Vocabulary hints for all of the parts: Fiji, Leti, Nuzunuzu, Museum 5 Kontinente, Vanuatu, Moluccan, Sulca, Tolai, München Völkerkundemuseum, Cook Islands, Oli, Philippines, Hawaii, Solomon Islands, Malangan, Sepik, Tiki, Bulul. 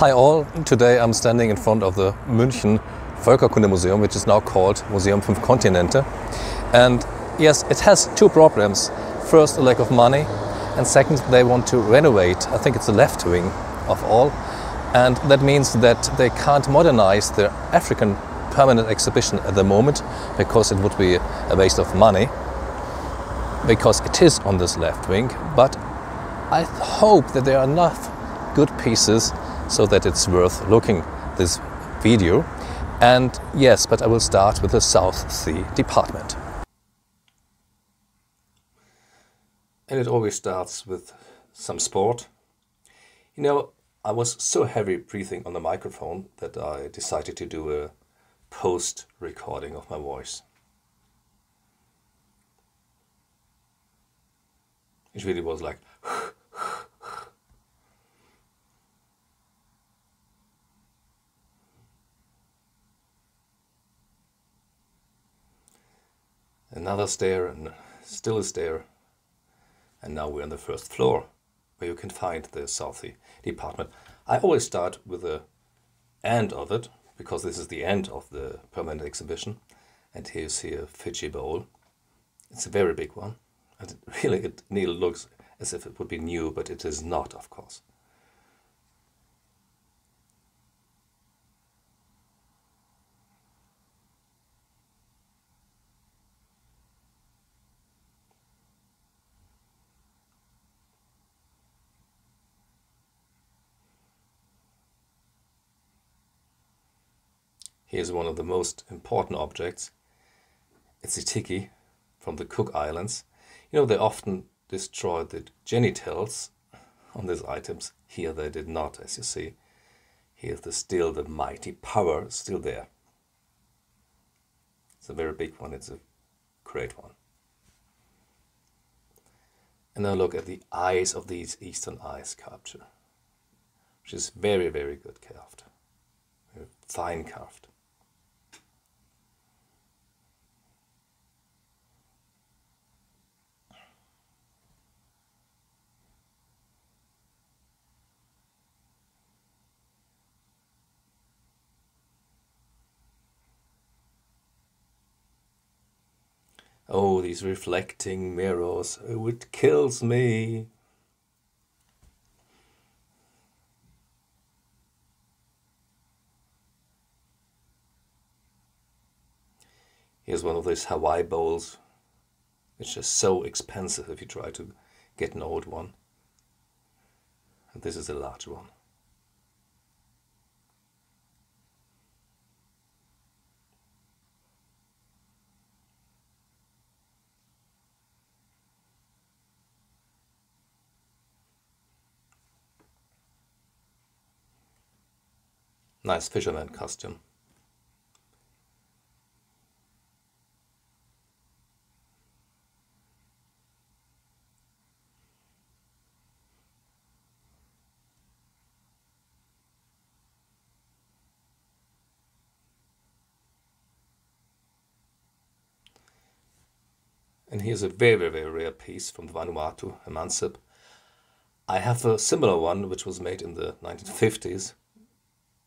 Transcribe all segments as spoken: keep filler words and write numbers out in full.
Hi all, today I'm standing in front of the München Völkerkundemuseum, which is now called Museum five Kontinente. And yes, it has two problems. First, a lack of money, and second, they want to renovate, I think it's the left wing of all, and that means that they can't modernize their African permanent exhibition at the moment because it would be a waste of money, because it is on this left wing. But I hope that there are enough good pieces so that it's worth looking this video. And yes, but I will start with the South Sea department. And it always starts with some sport. You know, I was so heavy breathing on the microphone that I decided to do a post recording of my voice. It really was like another stair, and still a stair. And now we're on the first floor, where you can find the South Sea department. I always start with the end of it, because this is the end of the permanent exhibition. And here you see a Fiji bowl. It's a very big one. And it really, it nearly looks as if it would be new, but it is not, of course. Here's one of the most important objects. It's the Tiki from the Cook Islands. You know, they often destroy the genitals on these items. Here they did not, as you see. Here's the still, the mighty power still there. It's a very big one, it's a great one. And now look at the eyes of these Eastern Eye sculpture, which is very, very good carved, very fine carved. Oh, these reflecting mirrors, oh, it kills me. Here's one of these Hawaii bowls, which is so expensive if you try to get an old one. And this is a large one. Nice fisherman costume. And here's a very, very rare piece from Vanuatu, a mansip. I have a similar one which was made in the nineteen fifties.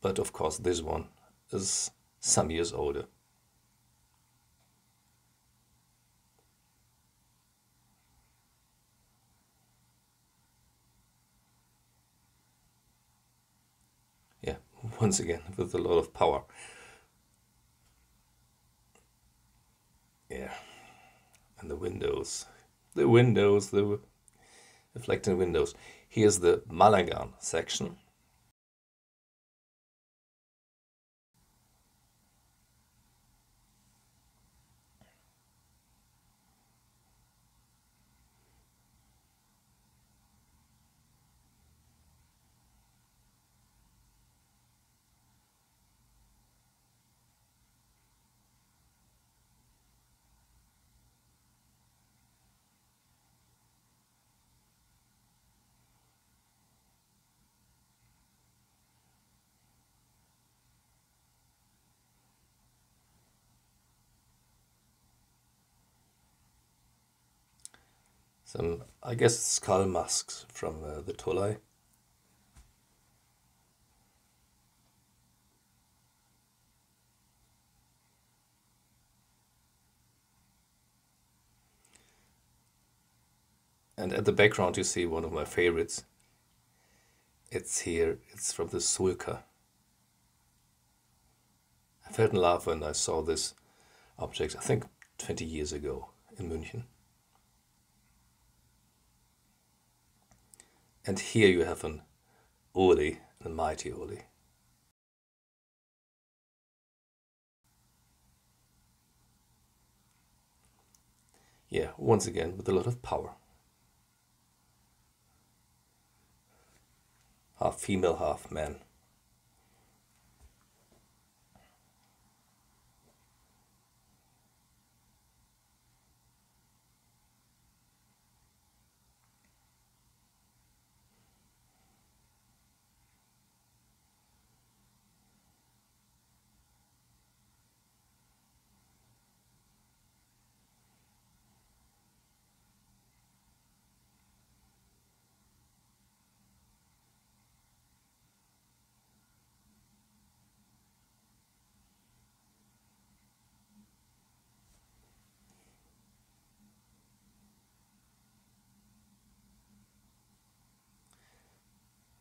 But of course this one is some years older. Yeah, once again with a lot of power. Yeah, and the windows, the windows, the reflecting windows. Here's the Malangan section. Some, I guess, skull masks from uh, the Tolai. And at the background you see one of my favorites. It's here, it's from the Sulca. I fell in love when I saw this object, I think twenty years ago in München. And here you have an Oli, a mighty Oli. Yeah, once again with a lot of power. Half female, half man.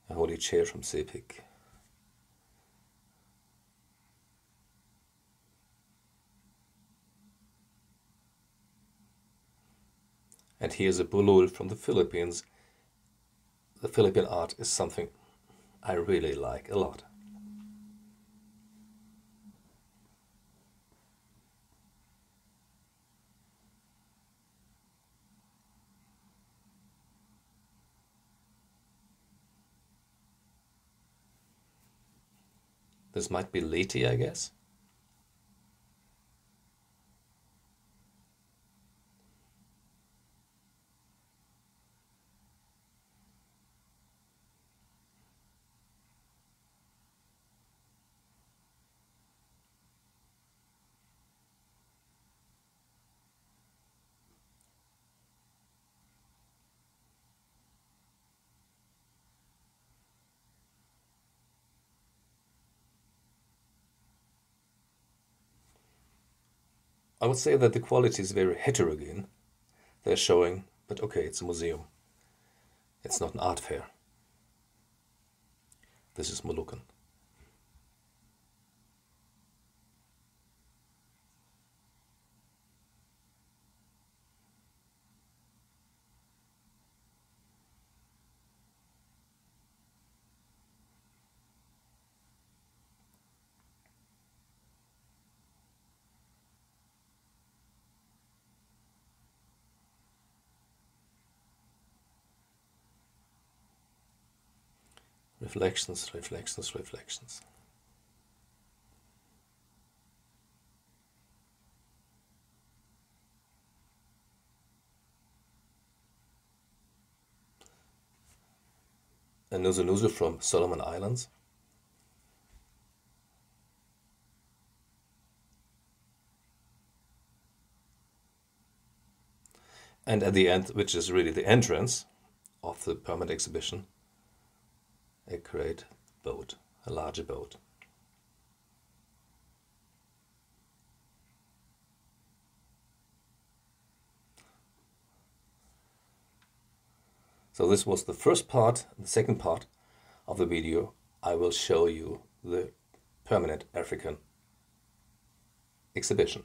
A holy chair from Sepik. And here's a Bulul from the Philippines. The Philippine art is something I really like a lot. This might be Leti, I guess. I would say that the quality is very heterogeneous. They're showing, but okay, it's a museum. It's not an art fair. This is Moluccan. Reflections, reflections, reflections. And Nuzunuzu from Solomon Islands. And at the end, which is really the entrance of the permanent exhibition, a great boat, a larger boat. So this was the first part. The second part of the video, I will show you the permanent African exhibition.